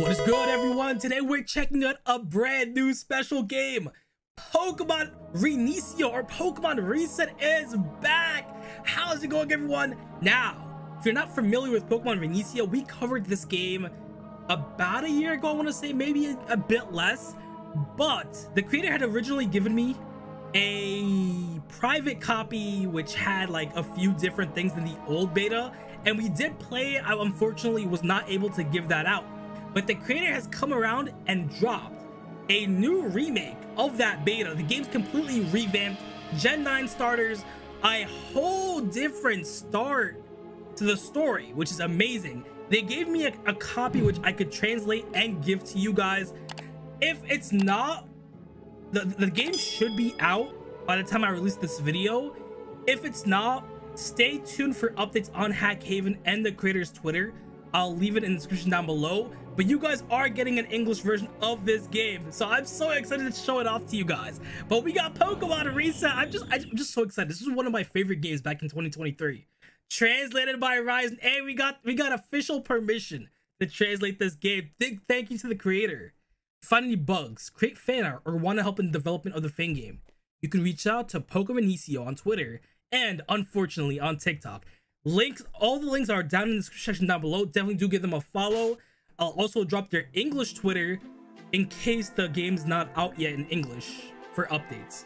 What is good, everyone? Today we're checking out a brand new special game. Pokemon Reinicio or Pokemon Reset is back. How's it going, everyone? Now, if you're not familiar with Pokemon Reinicio, we covered this game about a year ago, I want to say, maybe a bit less. But the creator had originally given me a private copy which had like a few different things than the old beta, and we did play. I unfortunately was not able to give that out, but the creator has come around and dropped a new remake of that beta. The game's completely revamped, Gen 9 starters, a whole different start to the story, which is amazing. They gave me a copy which I could translate and give to you guys. If it's not, the game should be out by the time I release this video. If it's not, stay tuned for updates on Hack Haven and the creator's Twitter. I'll leave it in the description down below. But you guys are getting an English version of this game, so I'm so excited to show it off to you guys. But we got Pokemon Reset. I'm just so excited. This was one of my favorite games back in 2023. Translated by Ryzen, and we got official permission to translate this game. Big thank you to the creator. Find any bugs, create fan art, or want to help in the development of the fan game, you can reach out to Pokemon Reinicio on Twitter and, unfortunately, on TikTok. Links, all the links are down in the description section down below. Definitely do give them a follow. I'll also drop their English Twitter in case the game's not out yet in English for updates.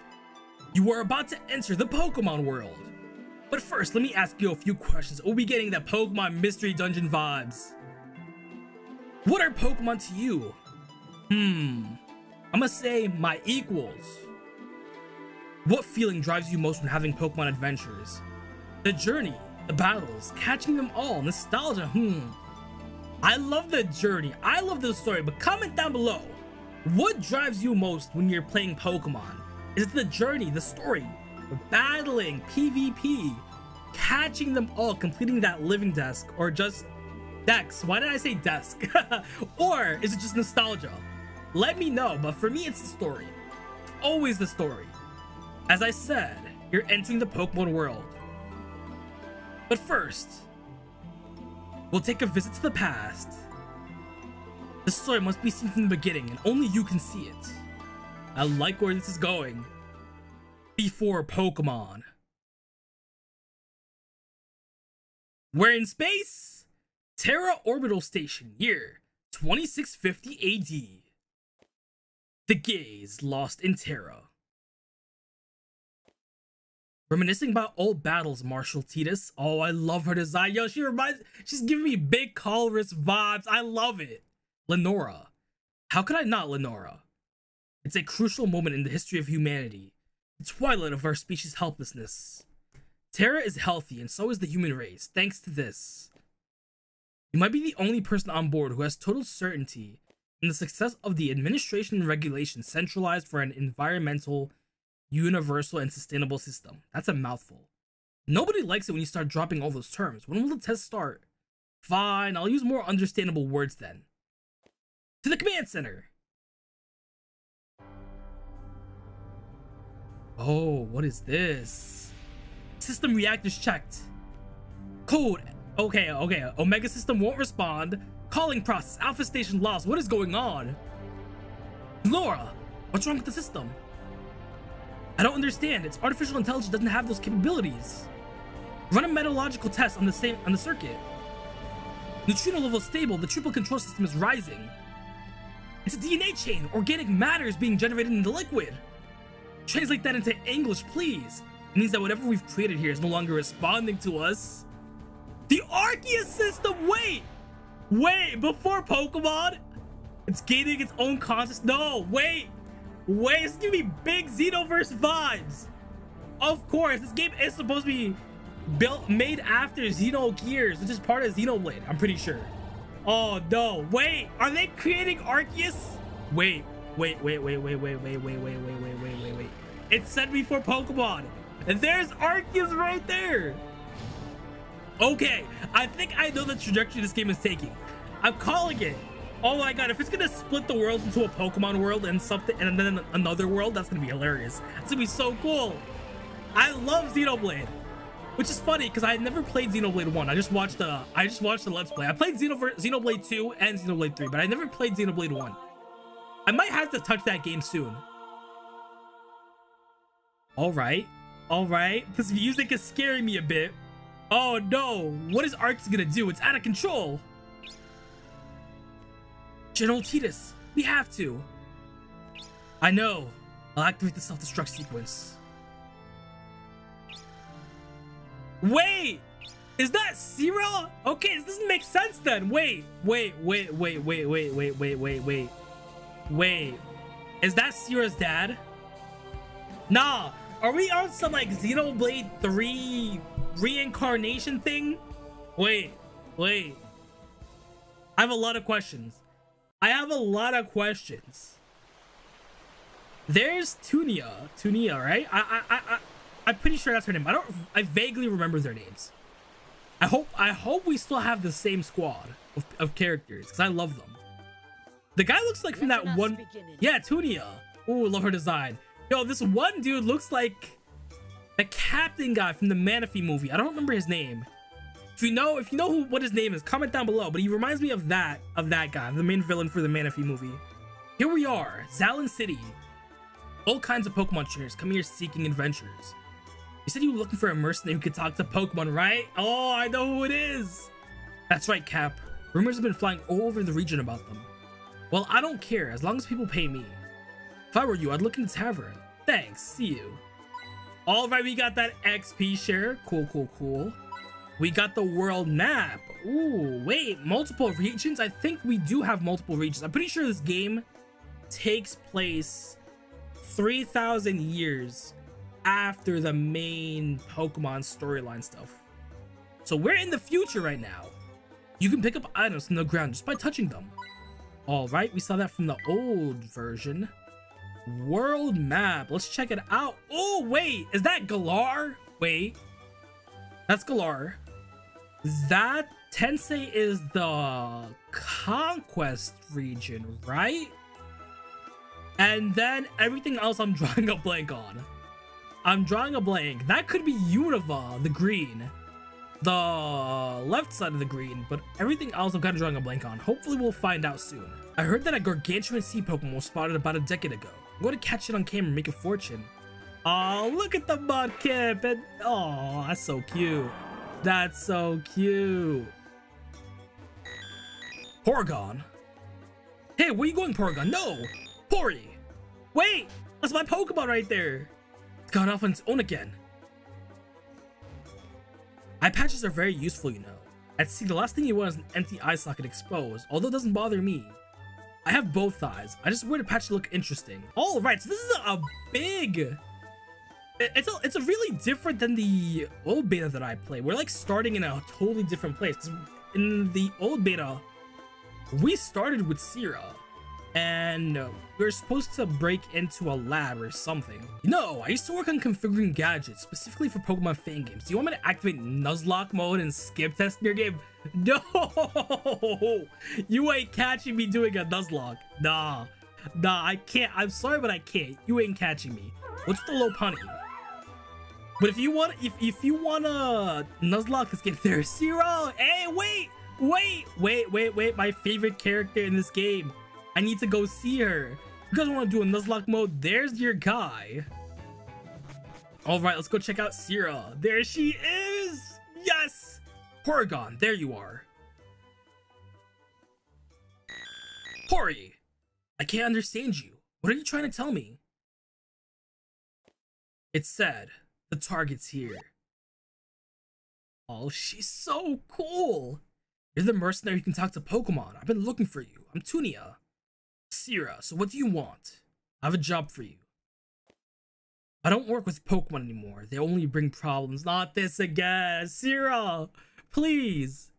You are about to enter the Pokemon world. But first, let me ask you a few questions. We'll be getting the Pokemon Mystery Dungeon vibes. What are Pokemon to you? I'm gonna say my equals. What feeling drives you most when having Pokemon adventures? The journey, the battles, catching them all, nostalgia. I love the journey, I love the story, but comment down below. What drives you most when you're playing Pokemon? Is it the journey, the story, the battling, PvP, catching them all, completing that living desk, or just Dex? Why did I say desk? Or is it just nostalgia? Let me know, but for me, it's the story. It's always the story. As I said, you're entering the Pokemon world. But first, we'll take a visit to the past. The story must be seen from the beginning, and only you can see it. I like where this is going. Before Pokemon. We're in space? Terra Orbital Station, year 2650 AD. The gaze lost in Terra. Reminiscing about old battles, Marshal Titus. Oh, I love her design. Yo, she's giving me big Colorist vibes. I love it. Lenora. How could I not, Lenora? It's a crucial moment in the history of humanity. The twilight of our species' helplessness. Terra is healthy, and so is the human race, thanks to this. You might be the only person on board who has total certainty in the success of the administration and regulation centralized for an environmental, universal, and sustainable system. That's a mouthful. Nobody likes it when you start dropping all those terms. When will the test start? Fine, I'll use more understandable words then. To the command center! Oh, what is this? System reactors checked. Code. Okay. Omega system won't respond. Calling process. Alpha station lost. What is going on? Laura, what's wrong with the system? I don't understand. Its artificial intelligence doesn't have those capabilities. Run a metallurgical test on the circuit. Neutrino level stable. The triple control system is rising. It's a DNA chain. Organic matter is being generated in the liquid. Translate that into English, please. It means that whatever we've created here is no longer responding to us. The Archaea system. Wait. Before Pokemon, it's gaining its own consciousness. No, wait. It's gonna be big Xenoverse vibes. Of course, this game is supposed to be made after Xenogears, which is part of Xenoblade, I'm pretty sure. Oh no, wait, are they creating Arceus? Wait. It said before Pokemon, and there's Arceus right there. Okay, I think I know the trajectory this game is taking. I'm calling it. Oh my god, if it's gonna split the world into a Pokemon world and something and then another world, that's gonna be hilarious. It's gonna be so cool. I love Xenoblade. which is funny because I had never played Xenoblade 1. I just watched the Let's Play. I played Xenoblade 2 and Xenoblade 3, but I never played Xenoblade 1. I might have to touch that game soon. All right. This music is scaring me a bit. Oh no, what is Arceus gonna do? It's out of control. General Titus, we have to. I know. I'll activate the self-destruct sequence. Wait! Is that Cyra? Okay, this doesn't make sense then. Wait. Is that Cyra's dad? Nah. Are we on some like Xenoblade 3 reincarnation thing? Wait. I have a lot of questions. There's Tunia, right? I'm pretty sure that's her name. I vaguely remember their names. I hope we still have the same squad of characters, because I love them. The guy looks like from that one. Yeah, Tunia. Ooh, love her design. Yo, this one dude looks like the captain guy from the Manaphy movie. I don't remember his name. If you know what his name is, comment down below. But he reminds me of that guy, the main villain for the Manaphy movie. Here we are, Zalin City. All kinds of Pokemon trainers come here seeking adventures. You said you were looking for a mercenary who could talk to Pokemon, right? Oh, I know who it is. That's right, Cap. Rumors have been flying all over the region about them. Well, I don't care as long as people pay me. If I were you, I'd look in the tavern. Thanks, see you. All right, we got that XP share. Cool. We got the world map. Ooh, wait, multiple regions? I think we do have multiple regions. I'm pretty sure this game takes place 3,000 years after the main Pokemon storyline stuff. So we're in the future right now. You can pick up items from the ground just by touching them. All right, we saw that from the old version. World map, let's check it out. Oh wait, is that Galar? Wait, that's Galar. That Tensei is the conquest region, right? And then everything else I'm drawing a blank on. That could be Unova, the green, the left side of the green, but everything else I'm kind of drawing a blank on. Hopefully we'll find out soon. I heard that a gargantuan sea Pokemon was spotted about a decade ago. I'm going to catch it on camera and make a fortune. Oh, look at the Mudkip. And oh, that's so cute. Porygon. Hey, where you going, Porygon? No, Pory. Wait, that's my Pokemon right there. It's gone off on its own again. Eye patches are very useful, you know. At sea, the last thing you want is an empty eye socket exposed, although it doesn't bother me. I have both eyes. I just wear the patch to look interesting. All right, so this is a big... It's really different than the old beta that I played. We're like starting in a totally different place. In the old beta, we started with Cyra, and we were supposed to break into a lab or something. No, I used to work on configuring gadgets, specifically for Pokemon fan games. Do you want me to activate Nuzlocke mode and skip test your game? No! You ain't catching me doing a Nuzlocke. Nah, I can't. I'm sorry, but I can't. You ain't catching me. What's the low punny? But if you want to Nuzlocke, let's get there. Zero! Hey, wait. My favorite character in this game. I need to go see her. You guys want to do a Nuzlocke mode? There's your guy. All right, let's go check out Cyra. There she is. Yes. Porygon, there you are. Pory, I can't understand you. What are you trying to tell me? It said, the target's here. Oh, she's so cool. You're the mercenary who can talk to Pokemon. I've been looking for you. I'm Tunia. Cyra, so what do you want? I have a job for you. I don't work with Pokemon anymore. They only bring problems. Not this again. Cyra, please.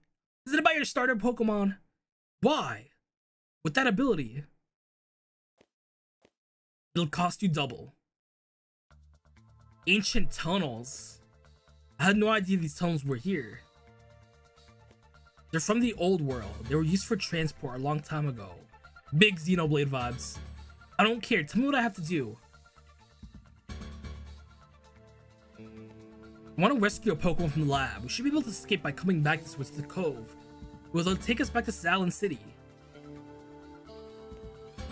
Is it about your starter Pokemon? Why? With that ability, it'll cost you double. Ancient tunnels. I had no idea these tunnels were here. They're from the old world. They were used for transport a long time ago. Big Xenoblade vibes. I don't care. Tell me what I have to do. I want to rescue a Pokemon from the lab. We should be able to escape by coming back this way to the cove. It will take us back to Zalin City.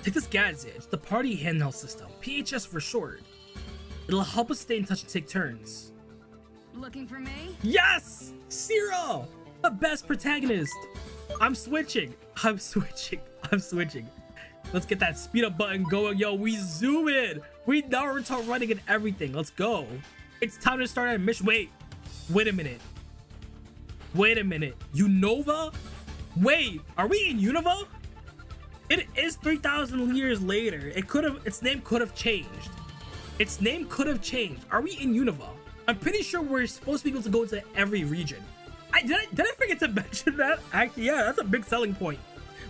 Take this gadget. It's the party handheld system, PHS for short. It'll help us stay in touch and take turns. Looking for me? Yes! Zero! The best protagonist! I'm switching. Let's get that speed up button going. Yo, we zoom in. We Naruto running and everything. Let's go. It's time to start our mission. Wait a minute. Unova? Wait, are we in Unova? It is 3,000 years later. Its name could have changed. Are we in Unova? I'm pretty sure we're supposed to be able to go to every region. Did I forget to mention that? Actually, yeah, that's a big selling point.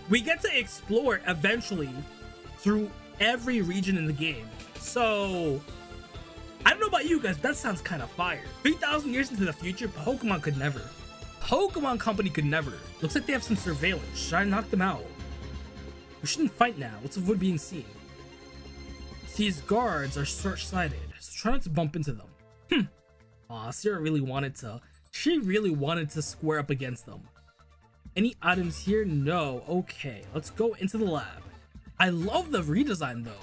We get to explore eventually through every region in the game. So, I don't know about you guys, but that sounds kind of fire. 3,000 years into the future, Pokemon could never. Pokemon Company could never. Looks like they have some surveillance. Should I knock them out? We shouldn't fight now. Let's avoid being seen. These guards are short-sighted, so try not to bump into them. Aw, Sierra really wanted to. She really wanted to square up against them. Any items here? No. Okay, let's go into the lab. I love the redesign though.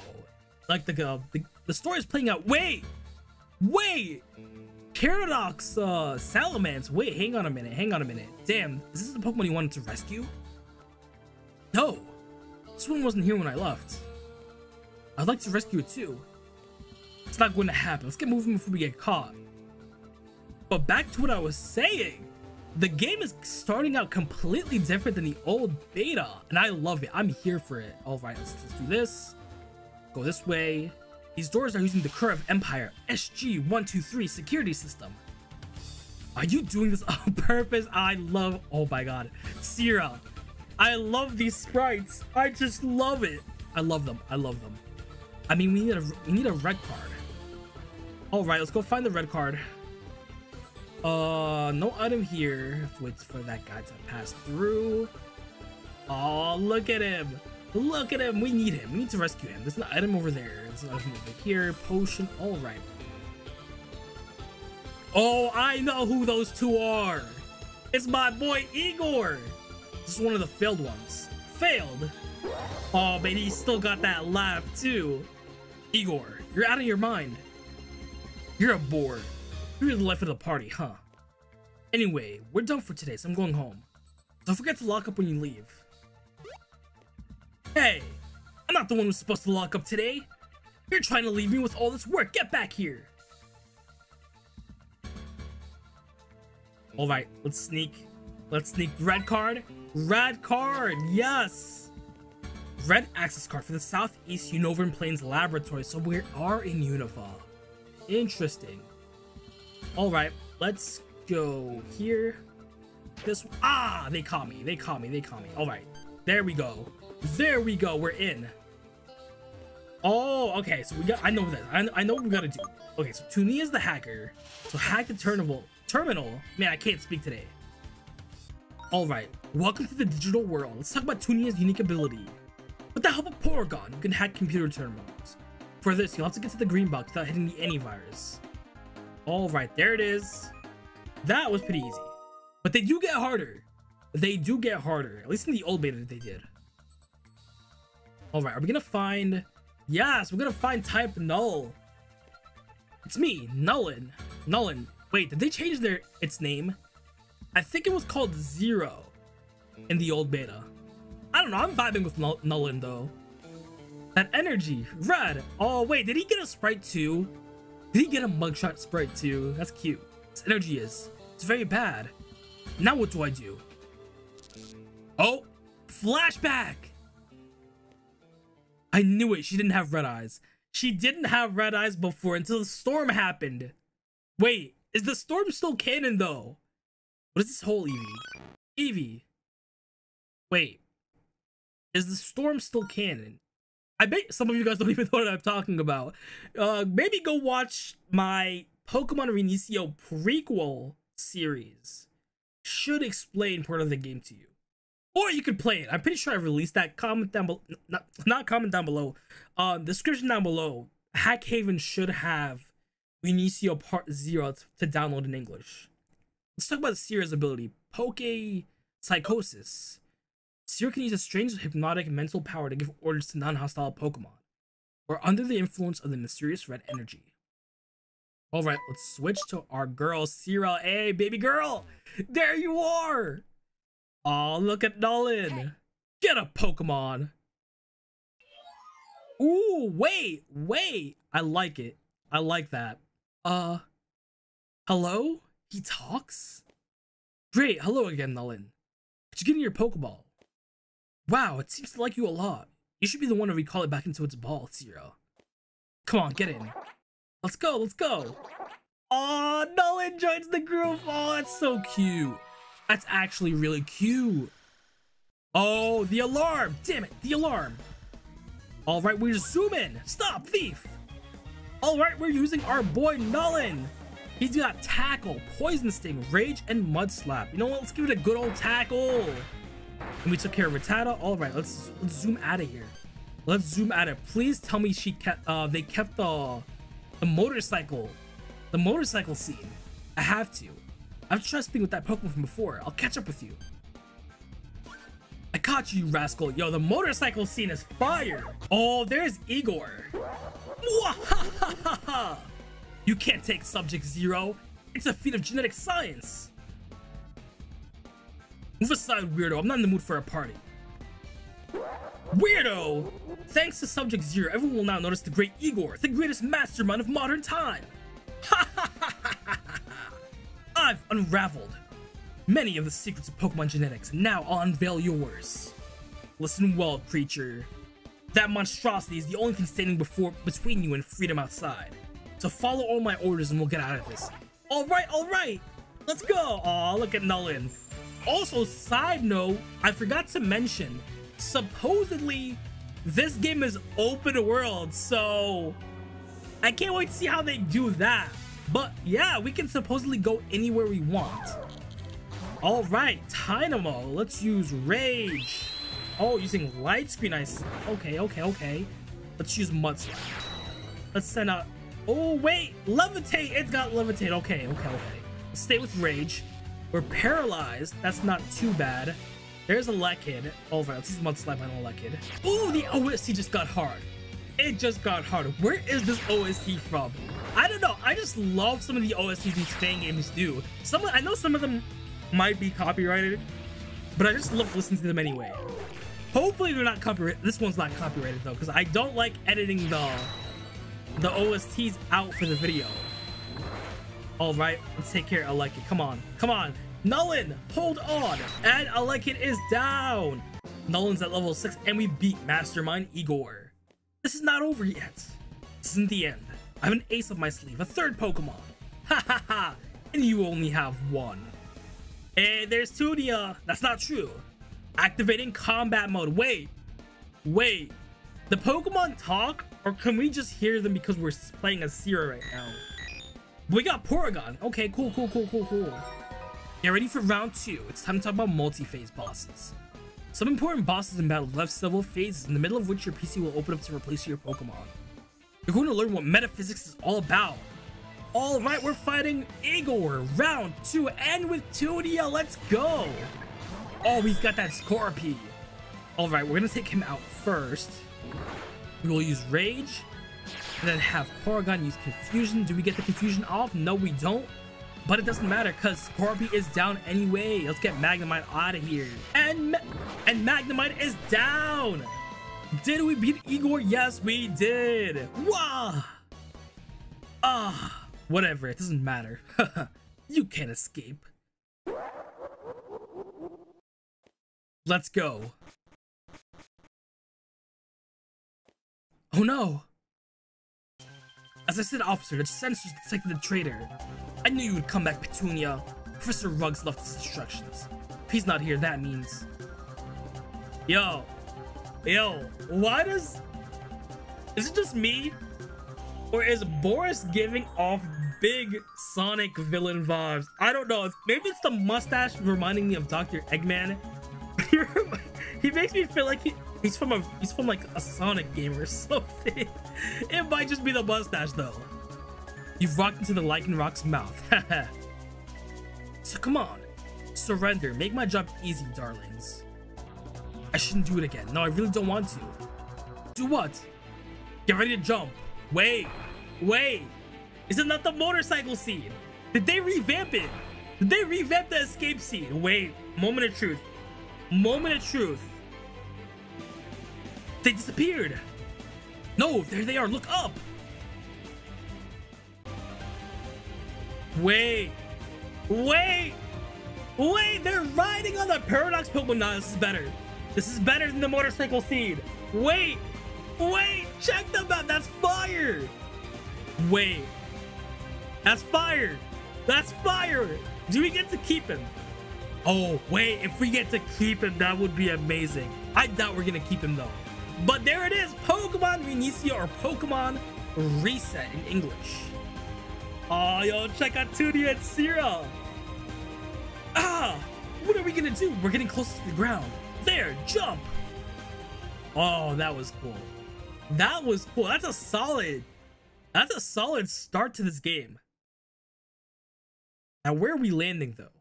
Like the story is playing out. Wait! Caradox, Salamence. Wait, hang on a minute. Damn, is this the Pokemon you wanted to rescue? No, this one wasn't here when I left. I'd like to rescue it too. It's not going to happen. Let's get moving before we get caught. But back to what I was saying. The game is starting out completely different than the old beta, and I love it. I'm here for it. All right, let's do this. Go this way. These doors are using the Curve Empire SG-123 security system. Are you doing this on purpose? Oh my God, Cyra. I love these sprites. I just love it. I love them. I mean, we need a red card. All right, let's go find the red card. No item here. Let's wait for that guy to pass through. Oh, look at him. We need to rescue him. There's an item over there. There's an item over here. Potion. All right. Oh, I know who those two are. It's my boy Igor. This is one of the failed ones. Failed. Oh, but he still got that laugh too. Igor, you're out of your mind. You're a bore. You're the life of the party, huh? Anyway, we're done for today, so I'm going home. Don't forget to lock up when you leave. Hey, I'm not the one who's supposed to lock up today. You're trying to leave me with all this work. Get back here. All right, let's sneak. Red card. Red card, yes. Red access card for the Southeast Unovan Plains Laboratory. So we are in Unova. Interesting. All right, let's go here. This they caught me. All right, there we go. We're in. Oh, okay. So we got. I know that. I know what we gotta do. Okay, so Tunia is the hacker. So hack the terminal. Man, I can't speak today. All right, welcome to the digital world. Let's talk about Tunia's unique ability. With the help of Porygon, you can hack computer terminals. For this, you'll have to get to the green box without hitting the antivirus. All right, there it is. That was pretty easy, but they do get harder. At least in the old beta they did. All right, are we gonna find? Yes, we're gonna find type null. It's me, Nullin. Wait, did they change its name? I think it was called Zero in the old beta. I don't know. I'm vibing with Nullin though. That energy, red. Oh wait, did he get a sprite too? Did he get a mugshot sprite too? That's cute. This energy is. It's very bad. Now what do I do? Oh, flashback. I knew it. She didn't have red eyes. She didn't have red eyes before until the storm happened. Wait, is the storm still canon though? What is this whole Eevee? Wait, is the storm still canon? I bet some of you guys don't even know what I'm talking about. Maybe go watch my Pokemon Reinicio prequel series. Should explain part of the game to you. Or you could play it. I'm pretty sure I released that. Comment down below. Not comment down below. Description down below. Hack Haven should have Reinicio Part 0 to download in English. Let's talk about Sierra's ability. Poke Psychosis. Sierra can use a strange hypnotic mental power to give orders to non-hostile Pokemon, or under the influence of the mysterious red energy. Alright, let's switch to our girl, Sierra. Hey, baby girl! There you are! Aw, look at Nolan! Get a Pokemon! Ooh, wait, wait! I like it. I like that. Hello? He talks? Great, hello again, Nolan. Could you give me your Pokeball? Wow, it seems to like you a lot. You should be the one to recall it back into its ball, Zero. Come on, get in. Let's go, let's go. Aw, Nolan joins the group. Oh, that's so cute. That's actually really cute. Oh, the alarm. Damn it, the alarm. All right, we're just zooming. Stop, thief. All right, we're using our boy, Nolan. He's got Tackle, Poison Sting, Rage, and Mud Slap. You know what? Let's give it a good old Tackle. And we took care of Rattata. All right, let's zoom out of here. Let's zoom out of. Please tell me she kept. They kept the motorcycle scene. I have to. I've tried speaking with that Pokemon from before. I'll catch up with you. I caught you, you rascal. Yo, the motorcycle scene is fire. Oh, there's Igor. You can't take Subject Zero. It's a feat of genetic science. Move aside, weirdo. I'm not in the mood for a party. Weirdo! Thanks to Subject Zero, everyone will now notice the great Igor, the greatest mastermind of modern time. Ha ha ha ha ha ha! I've unraveled many of the secrets of Pokemon genetics, and now I'll unveil yours. Listen well, creature. That monstrosity is the only thing standing between you and freedom outside. So follow all my orders and we'll get out of this. Alright, alright! Let's go! Aw, look at Nullin. Also, side note, I forgot to mention, supposedly, this game is open world, so I can't wait to see how they do that. But yeah, we can supposedly go anywhere we want. All right, Dynamo, let's use Rage. Oh, using Light Screen, I see. Okay, okay, okay. Let's use Mud Slap. Let's send out, oh wait, Levitate, it's got Levitate. Okay, okay, okay. Let's stay with Rage. We're paralyzed. That's not too bad. There's a Lekid. All right, let's use Mud Slap on a Lekid. Ooh, the OST just got hard. It just got hard. Where is this OST from? I don't know. I just love some of the OSTs these fan games do. I know some of them might be copyrighted, but I just love listening to them anyway. Hopefully they're not copyrighted. This one's not copyrighted though, because I don't like editing the OSTs out for the video. All right, let's take care of Lekid. Come on, come on. Nolan, hold on, and Alekid is down. Nolan's at level 6, and we beat Mastermind Igor. This is not over yet. This isn't the end. I have an ace up my sleeve, a third Pokemon. Ha ha ha, and you only have one. Hey, there's Tunia. That's not true. Activating combat mode. Wait, wait. The Pokemon talk, or can we just hear them because we're playing a Cyra right now? We got Porygon. Okay, cool, cool, cool, cool, cool. Get ready for round 2. It's time to talk about multi-phase bosses. Some important bosses in battle left several phases in the middle of which your PC will open up to replace your Pokemon. You're going to learn what metaphysics is all about. Alright, we're fighting Igor, round 2, and with Tunia, let's go! Oh, he's got that Scorpy. Alright, we're going to take him out first. We will use Rage, and then have Porygon use Confusion. Do we get the Confusion off? No, we don't. But it doesn't matter because Scorpy is down anyway. Let's get Magnemite out of here. And Magnemite is down. Did we beat Igor? Yes, we did. Wah! Ah, whatever. It doesn't matter. You can't escape. Let's go. Oh no. As I said, officer, the sensors detected the traitor. I knew you would come back, Petunia. Professor Ruggs left his instructions. If he's not here, that means... Yo. Yo. Why does... Is it just me? Or is Boris giving off big Sonic villain vibes? I don't know. Maybe it's the mustache reminding me of Dr. Eggman. He makes me feel like he's from like a Sonic game or something. It might just be the mustache though. You've walked into the Lycanroc's mouth. So come on. Surrender. Make my job easy, darlings. I shouldn't do it again. No, I really don't want to. Do what? Get ready to jump. Wait. Wait. Is it not the motorcycle scene? Did they revamp it? Did they revamp the escape scene? Wait. Moment of truth. Moment of truth. They disappeared. No, there they are. Look up. Wait. Wait. Wait, they're riding on the Paradox Pokemon. No, this is better. This is better than the motorcycle scene. Wait. Wait. Check them out. That's fire. Wait. That's fire. That's fire. Do we get to keep him? Oh, wait. If we get to keep him, that would be amazing. I doubt we're going to keep him, though. But there it is. Pokemon Reinicio, or Pokemon Reset in English. Oh, yo, check out Tunia and Sierra. Ah, what are we going to do? We're getting close to the ground. There, jump. Oh, that was cool. That was cool. That's a solid start to this game. Now, where are we landing, though?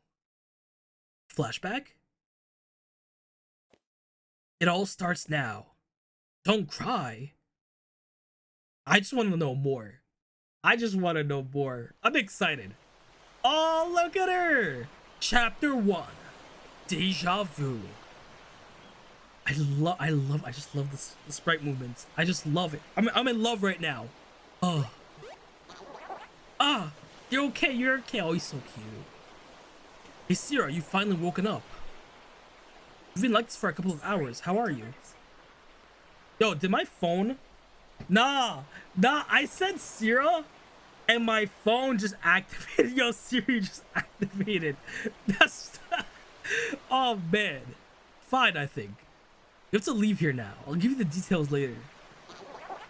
Flashback? It all starts now. Don't cry. I just want to know more. I just want to know more. I'm excited. Oh, look at her. Chapter 1. Deja vu. I just love this, the sprite movements. I just love it. I'm in love right now. Oh. Ah, you're okay. You're okay. Oh, he's so cute. Hey, Sierra, you've finally woken up. You've been like this for a couple of hours. How are you? Yo, did my phone... Nah, I said Sierra, and my phone just activated. Yo, Siri just activated. That's... oh, man. Fine, I think. You have to leave here now. I'll give you the details later.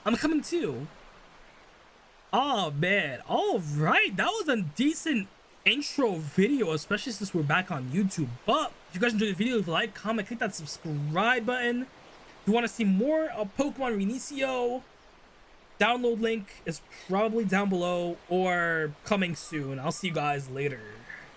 I'm coming too. Oh, man. All right. That was a decent intro video, especially since we're back on YouTube. But if you guys enjoyed the video, if you like, comment, click that subscribe button. If you want to see more of Pokemon Reinicio, download link is probably down below or coming soon. I'll see you guys later.